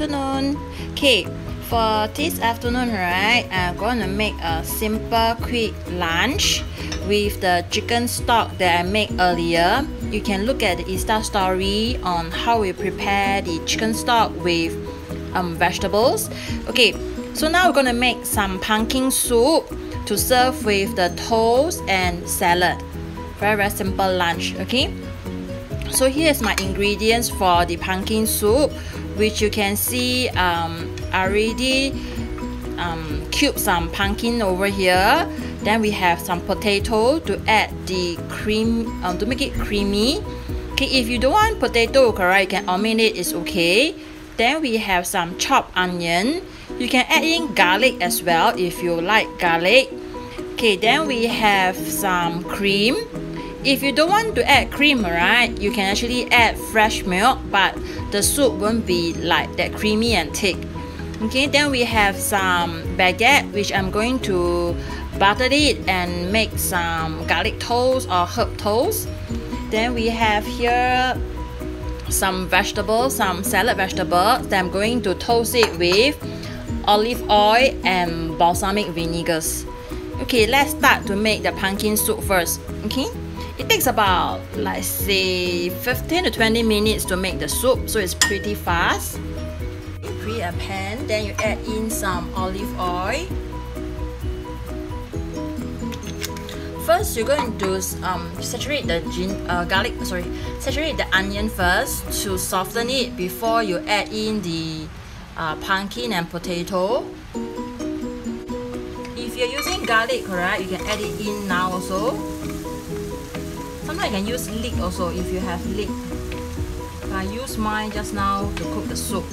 afternoon. Okay, for this afternoon, right, I'm gonna make a simple quick lunch with the chicken stock that I made earlier. You can look at the Insta story on how we prepare the chicken stock with vegetables. Okay, so now we're gonna make some pumpkin soup to serve with the toast and salad. Very simple lunch, okay? So here's my ingredients for the pumpkin soup, which you can see already cubed some pumpkin over here. Then we have some potato to add the cream to make it creamy. Okay, if you don't want potato, correct, you can omit it, it's okay. Then we have some chopped onion. You can add in garlic as well if you like garlic. Okay, then we have some cream. If you don't want to add cream, right, you can actually add fresh milk, but the soup won't be like that creamy and thick. Okay, then we have some baguette, which I'm going to butter it and make some garlic toast or herb toast. Then we have here some vegetables, some salad vegetables that I'm going to toast it with olive oil and balsamic vinegars. Okay, let's start to make the pumpkin soup first. Okay, it takes about, let's say, 15 to 20 minutes to make the soup, so it's pretty fast. You preheat a pan, then you add in some olive oil. First, you're going to saturate the saturate the onion first to soften it before you add in the pumpkin and potato. If you're using garlic, correct, you can add it in now also. Sometimes you can use leek also if you have leek. I use mine just now to cook the soup.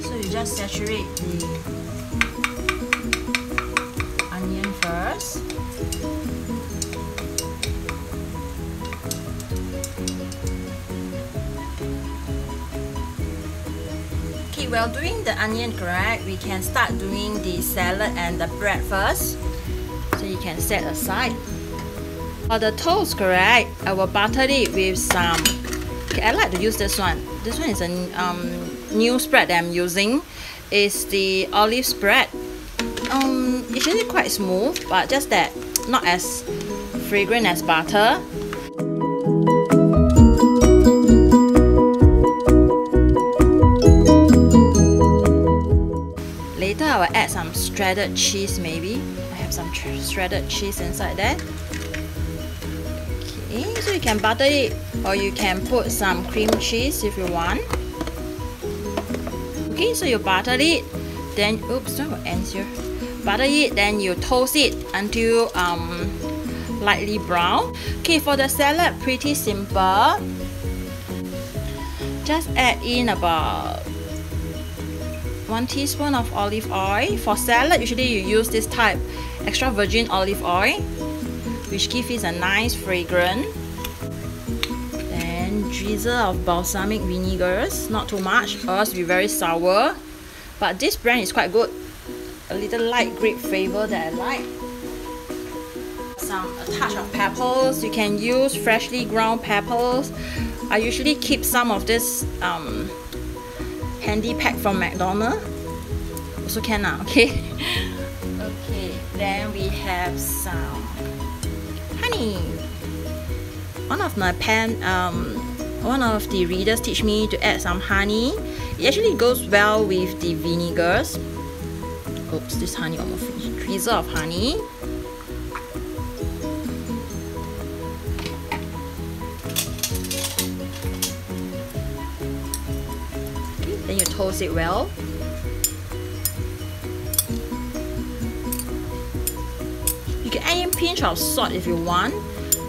So you just saturate the onion first. While doing the onion, correct, we can start doing the salad and the bread first. So you can set aside. For the toast, correct, I will butter it with some. Okay, I like to use this one. This one is a new spread that I'm using. It's the olive spread. It's really quite smooth, but just that not as fragrant as butter. I will add some shredded cheese. Maybe I have some shredded cheese inside there. Okay, so you can butter it or you can put some cream cheese if you want. Okay, so you butter it, then oops, that will end here. Butter it, then you toast it until lightly brown. Okay, for the salad, pretty simple. Just add in about 1 teaspoon of olive oil. For salad, usually you use this type, extra virgin olive oil, which gives it a nice fragrance. Then drizzle of balsamic vinegars, not too much, or else it will be very sour. But this brand is quite good. A little light grape flavor that I like. Some a touch of peppers. You can use freshly ground peppers. I usually keep some of this handy pack from McDonald's also can now, okay? Okay, then we have some honey. One of the readers teach me to add some honey. It actually goes well with the vinegars. Oops, this honey almost finished. Drizzle of honey. Then you toast it well. You can add in a pinch of salt if you want,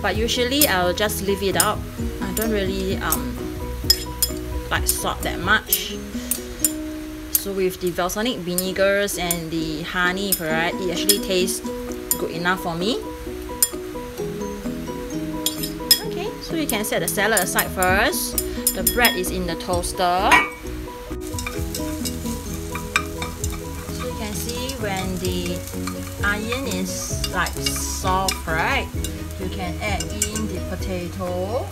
but usually I'll just leave it out. I don't really like salt that much. So with the balsamic vinegars and the honey, right, it actually tastes good enough for me. Okay, so you can set the salad aside first. The bread is in the toaster. when the onion is like soft, right, you can add in the potato.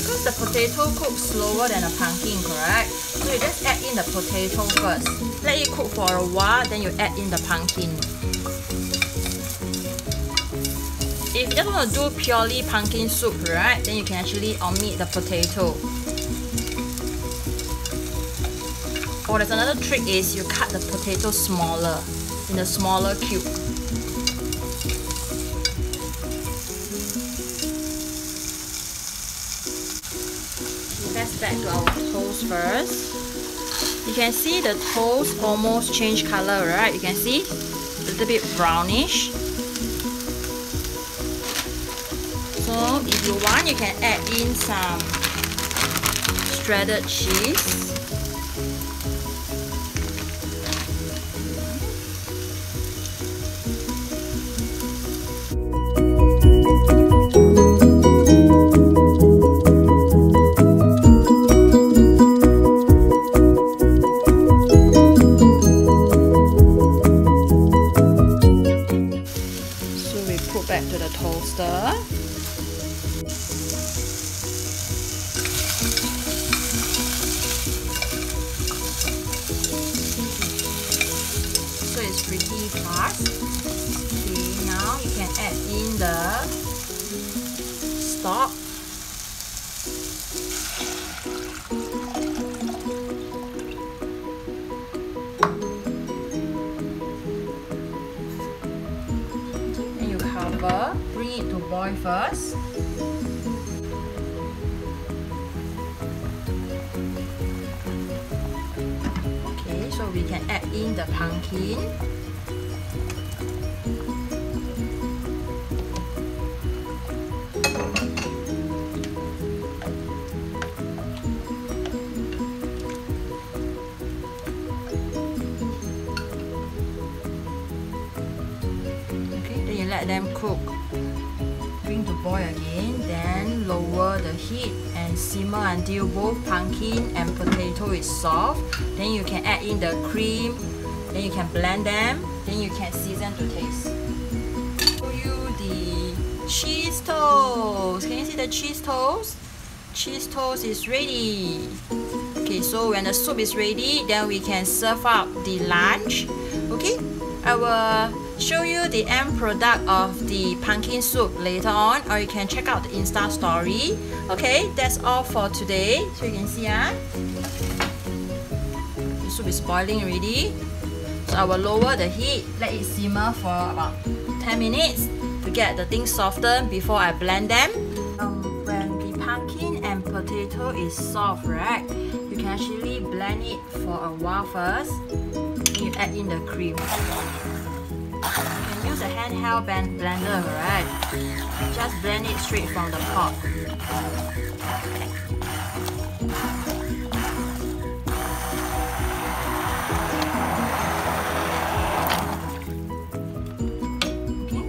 Because the potato cooks slower than a pumpkin, correct? So you just add in the potato first. Let it cook for a while, then you add in the pumpkin. If you just want to do purely pumpkin soup, right, then you can actually omit the potato. Or there's another trick is you cut the potato smaller, in a smaller cube. Let's back to our toast first. You can see the toast almost changed color, right? You can see a little bit brownish. So if you want, you can add in some shredded cheese. So we put back to the toaster. So it's pretty fast. Okay, now you can add in the stock. And you cover, bring it to boil first. So we can add in the pumpkin. Okay, then you let them cook. Bring to boil again, then lower the heat and simmer until both pumpkin and potato is soft. Then you can add in the cream, then you can blend them, then you can season to taste. Show you the cheese toast. Can you see the cheese toast? Cheese toast is ready. Okay, so when the soup is ready, then we can serve up the lunch. Okay, I will show you the end product of the pumpkin soup later on, or you can check out the Insta story. Okay, that's all for today. So you can see, the soup is boiling already. So I will lower the heat, let it simmer for about 10 minutes to get the things softened before I blend them. When the pumpkin and potato is soft, right, you can actually blend it for a while first. You add in the cream. You can use a handheld blender, right? Just blend it straight from the pot. Okay.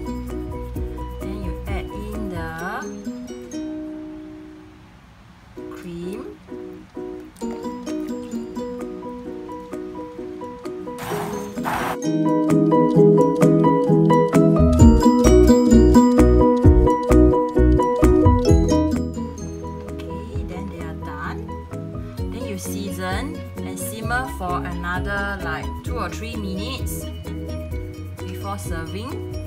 Then you add in the cream. Season and simmer for another like 2 or 3 minutes before serving.